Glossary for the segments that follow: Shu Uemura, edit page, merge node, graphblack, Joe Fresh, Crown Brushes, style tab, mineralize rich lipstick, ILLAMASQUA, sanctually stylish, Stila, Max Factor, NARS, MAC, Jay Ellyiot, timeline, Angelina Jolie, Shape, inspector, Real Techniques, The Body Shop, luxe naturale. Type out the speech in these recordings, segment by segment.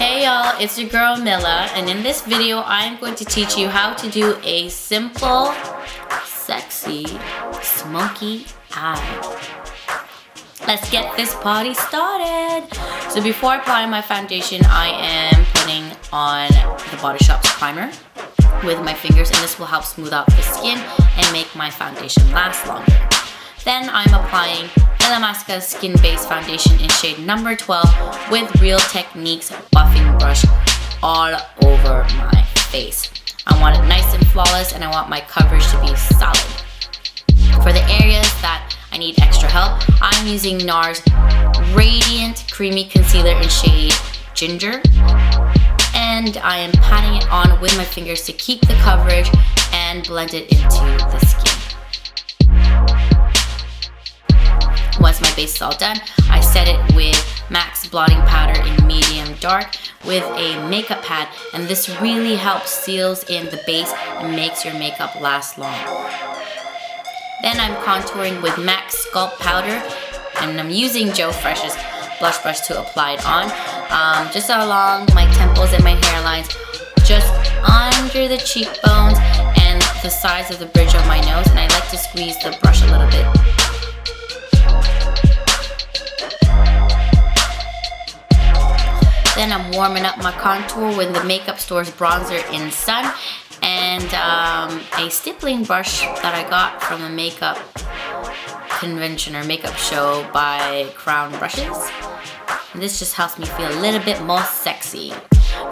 Hey y'all, it's your girl Mila, and in this video I am going to teach you how to do a simple, sexy, smoky eye. Let's get this party started. So before applying my foundation, I am putting on The Body Shop's primer with my fingers, and this will help smooth out the skin and make my foundation last longer. Then I'm applying ILLAMASQUA Skin Base Foundation in shade number 12 with Real Techniques buffing brush all over my face. I want it nice and flawless, and I want my coverage to be solid. For the areas that I need extra help, I'm using NARS Radiant Creamy Concealer in shade Ginger, and I am patting it on with my fingers to keep the coverage and blend it into the skin. Once my base is all done, I set it with Max blotting powder in medium dark with a makeup pad, and this really helps seals in the base and makes your makeup last long. Then I'm contouring with MAC Sculpt Powder, and I'm using Joe Fresh's blush brush to apply it on. Just along my temples and my hairlines, just under the cheekbones and the sides of the bridge of my nose, and I like to squeeze the brush a little bit. Then I'm warming up my contour with the Makeup Store's bronzer in Sun, and a stippling brush that I got from a makeup convention or makeup show by Crown Brushes. And this just helps me feel a little bit more sexy.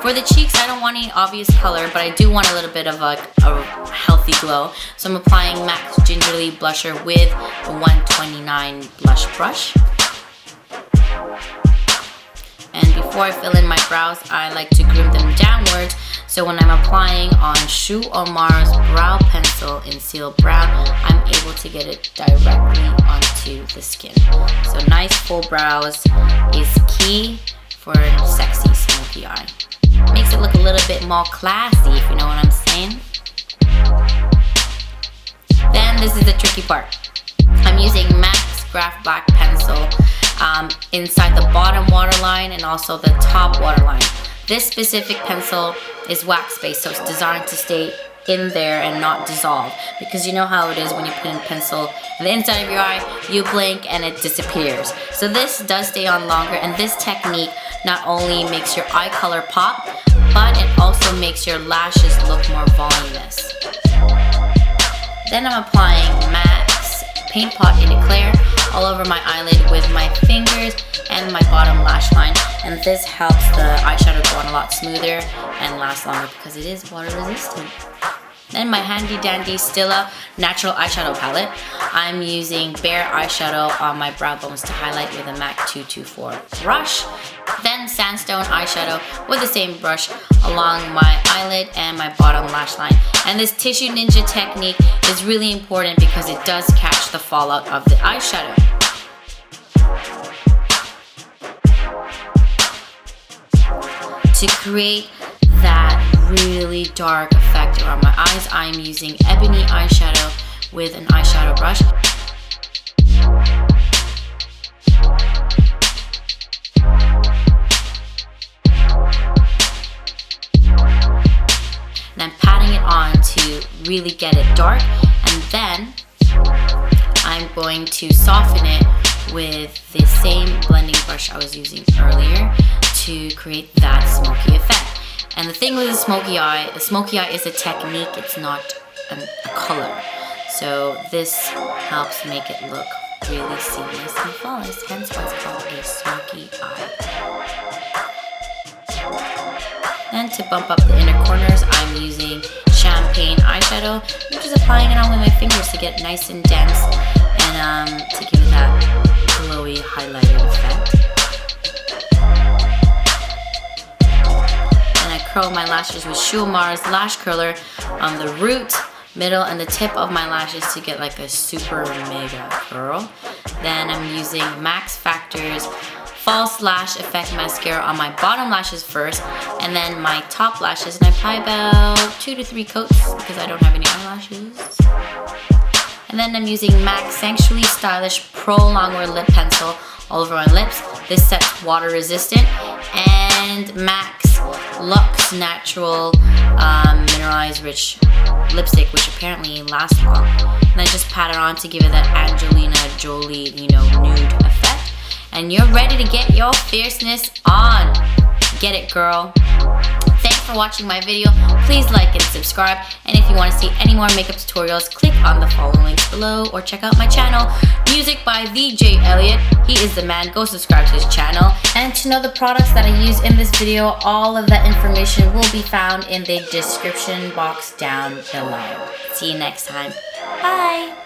For the cheeks, I don't want any obvious color, but I do want a little bit of a healthy glow. So I'm applying MAC's Gingerly Blusher with the 129 blush brush. And before I fill in my brows, I like to groom them downwards. So when I'm applying on Shu Uemura's brow pencil in Seal Brown, I'm able to get it directly onto the skin. So nice full brows is key for a sexy smoky eye. Makes it look a little bit more classy, if you know what I'm saying. Then this is the tricky part. I'm using MAC's Graph Black Pencil inside the bottom waterline and also the top waterline. This specific pencil is wax-based, so it's designed to stay in there and not dissolve, because you know how it is when you put in a pencil on the inside of your eye, you blink and it disappears. So this does stay on longer, and this technique not only makes your eye color pop, but it also makes your lashes look more voluminous. Then I'm applying MAC's Paint Pot in Eclair all over my eyelid with my fingers and my bottom lash line, and this helps the eyeshadow go on a lot smoother and last longer because it is water resistant. Then my handy dandy Stila natural eyeshadow palette. I'm using bare eyeshadow on my brow bones to highlight with a MAC 224 brush. Then sandstone eyeshadow with the same brush along my eyelid and my bottom lash line. And this tissue ninja technique is really important because it does catch the fallout of the eyeshadow. To create that really dark effect around my eyes, I'm using ebony eyeshadow with an eyeshadow brush. And I'm patting it on to really get it dark, and then I'm going to soften it with the same blending brush I was using earlier to create that smoky effect. And the thing with the smoky eye is a technique, it's not a color. So this helps make it look really seamless and flawless, hence why it's called a smoky eye. Then to bump up the inner corners, I'm using champagne eyeshadow. I'm just applying it on with my fingers to get nice and dense and to give it that glowy highlighted effect. And I curl my lashes with Shu Uemura's lash curler on the root, middle, and the tip of my lashes to get like a super mega curl. Then I'm using Max Factor's False Lash Effect Mascara on my bottom lashes first, and then my top lashes, and I apply about 2 to 3 coats because I don't have any eyelashes. And then I'm using MAC Sanctuary Stylish Pro Longwear Lip Pencil all over my lips. This set's water resistant, and and Max Luxe Natural Mineralized Rich Lipstick, which apparently lasts well. And I just pat it on to give it that Angelina Jolie, you know, nude effect. And you're ready to get your fierceness on. Get it, girl. Thanks for watching my video. Please like and subscribe. And if you want to see any more makeup tutorials, click on the follow links below or check out my channel. Music by the Jay Ellyiot. He is the man. Go subscribe to his channel. And to know the products that I use in this video, all of that information will be found in the description box down below. See you next time. Bye.